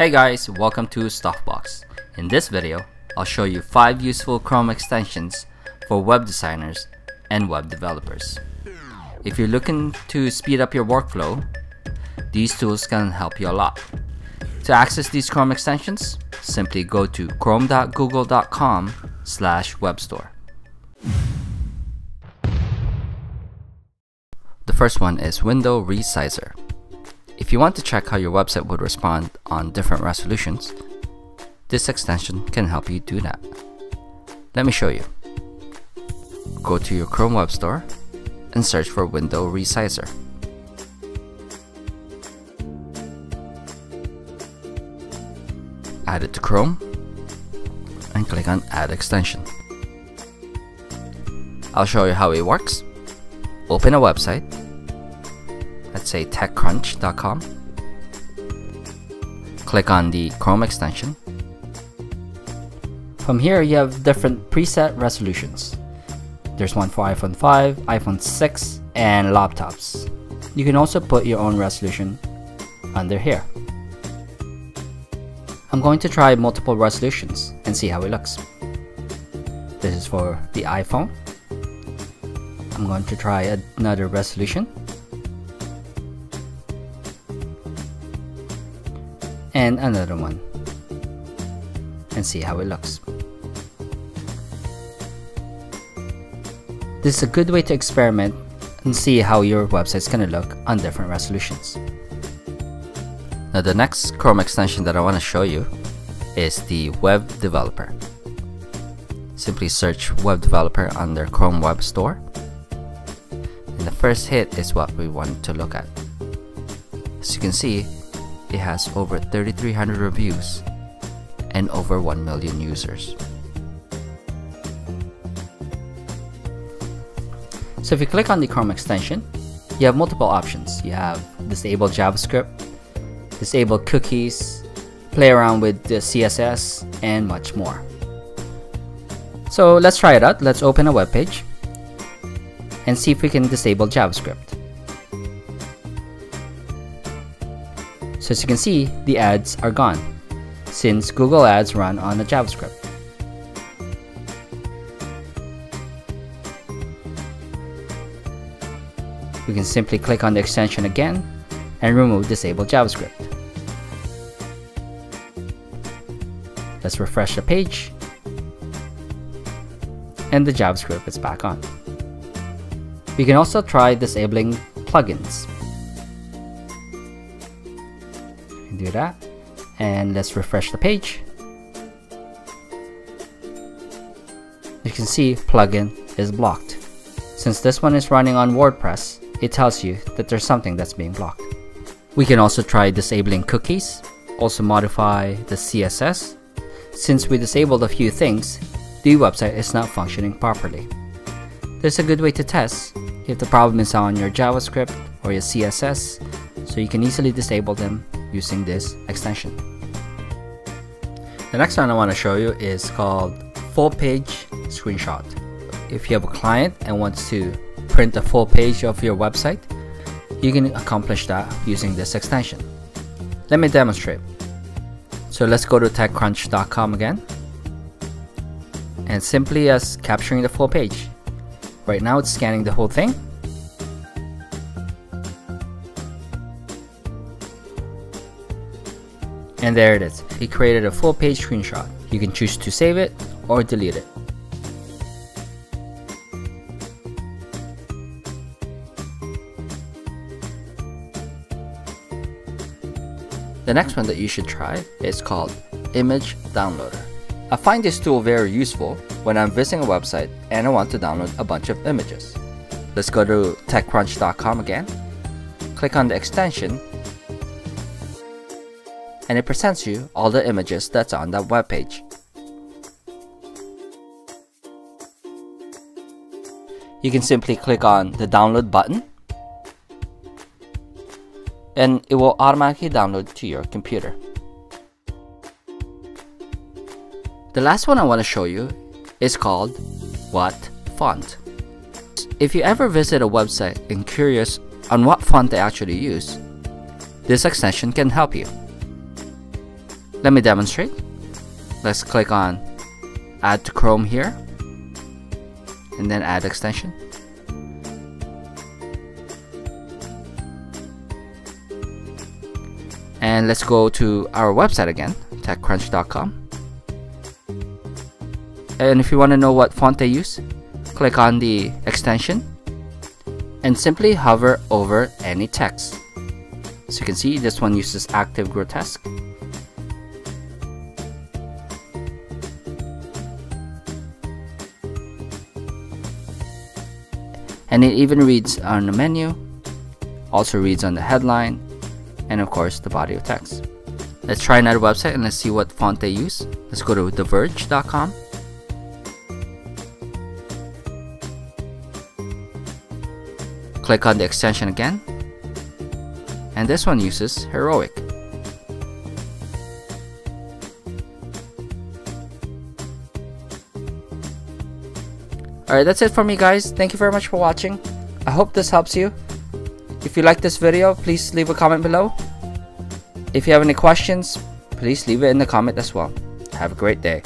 Hey guys, welcome to StuffedBox. In this video, I'll show you 5 useful Chrome extensions for web designers and web developers. If you're looking to speed up your workflow, these tools can help you a lot. To access these Chrome extensions, simply go to chrome.google.com/webstore. The first one is Window Resizer. If you want to check how your website would respond on different resolutions, this extension can help you do that. Let me show you. Go to your Chrome Web Store and search for Window Resizer. Add it to Chrome and click on Add Extension. I'll show you how it works. Open a website, let's say techcrunch.com. Click on the Chrome extension. From here you have different preset resolutions. There's one for iPhone 5, iPhone 6, and laptops. You can also put your own resolution under here. I'm going to try multiple resolutions and see how it looks. This is for the iPhone. I'm going to try another resolution. And another one. And see how it looks. This is a good way to experiment and see how your website's gonna look on different resolutions. Now the next Chrome extension that I want to show you is the Web Developer. Simply search Web Developer under Chrome Web Store. And the first hit is what we want to look at. As you can see, it has over 3,300 reviews and over 1 million users. So if you click on the Chrome extension, you have multiple options. You have disable JavaScript, disable cookies, play around with the CSS, and much more. So let's try it out. Let's open a web page and see if we can disable JavaScript. So as you can see, the ads are gone since Google Ads run on the JavaScript. We can simply click on the extension again and remove disable JavaScript. Let's refresh the page and the JavaScript is back on. We can also try disabling plugins. Do that and let's refresh the page. You can see plugin is blocked. Since this one is running on WordPress, it tells you that there's something that's being blocked. We can also try disabling cookies, also modify the CSS. Since we disabled a few things, the website is not functioning properly. There's a good way to test if the problem is on your JavaScript or your CSS, so you can easily disable them using this extension. The next one I want to show you is called Full Page Screenshot. If you have a client and wants to print a full page of your website, you can accomplish that using this extension. Let me demonstrate. So let's go to techcrunch.com again and simply as capturing the full page. Right now it's scanning the whole thing. And there it is. It created a full page screenshot. You can choose to save it or delete it. The next one that you should try is called Image Downloader. I find this tool very useful when I'm visiting a website and I want to download a bunch of images. Let's go to techcrunch.com again, click on the extension, and it presents you all the images that's on that web page. You can simply click on the download button and it will automatically download to your computer. The last one I want to show you is called What Font. If you ever visit a website and curious on what font they actually use, this extension can help you. Let me demonstrate. Let's click on Add to Chrome here, and then Add Extension. And let's go to our website again, techcrunch.com. And if you want to know what font they use, click on the extension and simply hover over any text. As you can see, this one uses Active Grotesque. And it even reads on the menu, also reads on the headline, and of course the body of text. Let's try another website and let's see what font they use. Let's go to TheVerge.com. Click on the extension again, and this one uses Heroic. Alright, that's it for me guys. Thank you very much for watching. I hope this helps you. If you like this video, please leave a comment below. If you have any questions, please leave it in the comment as well. Have a great day.